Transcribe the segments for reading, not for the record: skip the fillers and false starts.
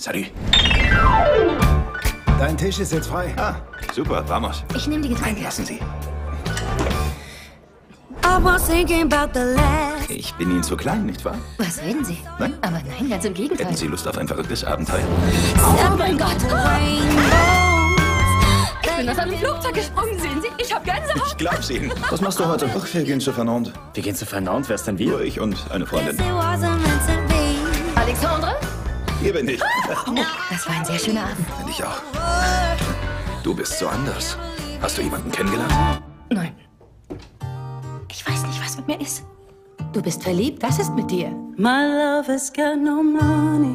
Salut. Dein Tisch ist jetzt frei. Ah, super, vamos. Ich nehme die Getränke. Nein, lassen Sie. Ich bin Ihnen zu klein, nicht wahr? Was reden Sie? Nein? Aber nein, ganz im Gegenteil. Hätten Sie Lust auf ein verrücktes Abenteuer? Oh mein Gott! Ich bin aus einem Flugzeug gesprungen, sehen Sie? Ich hab Gänsehaut. Ich glaub's Ihnen. Was machst du heute? Ach, wir gehen zu Fernand. Wir gehen zu Fernand? Wer ist denn wir? Nur ich und eine Freundin. Alexander? Hier bin ich. Oh, das war ein sehr schöner Abend. Finde ich auch. Du bist so anders. Hast du jemanden kennengelernt? Nein. Ich weiß nicht, was mit mir ist. Du bist verliebt? Was ist mit dir?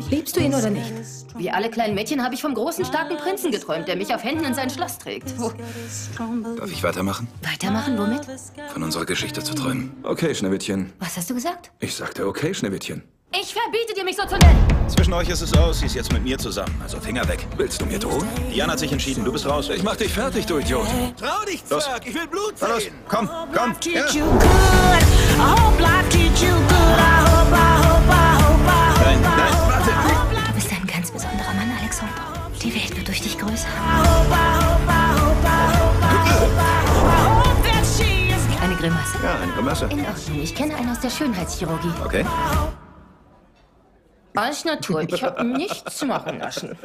Liebst du ihn oder nicht? Wie alle kleinen Mädchen habe ich vom großen, starken Prinzen geträumt, der mich auf Händen in sein Schloss trägt. Oh. Darf ich weitermachen? Weitermachen? Womit? Von unserer Geschichte zu träumen. Okay, Schneewittchen. Was hast du gesagt? Ich sagte okay, Schneewittchen. Ich verbiete dir, mich so zu nennen. Zwischen euch ist es aus. Sie ist jetzt mit mir zusammen. Also Finger weg. Willst du mir drohen? Diana hat sich entschieden. Du bist raus. Ich mach dich fertig, du Idiot. Trau dich, Zwerg. Ich will Blut sehen. Los, komm, komm. Ja. Nein, nein, warte. Du bist ein ganz besonderer Mann, Alexander. Die Welt wird durch dich größer. Eine Grimasse? Ja, eine Grimasse. In Ordnung. Ich kenne einen aus der Schönheitschirurgie. Okay. Alles Natur, ich habe nichts machen lassen.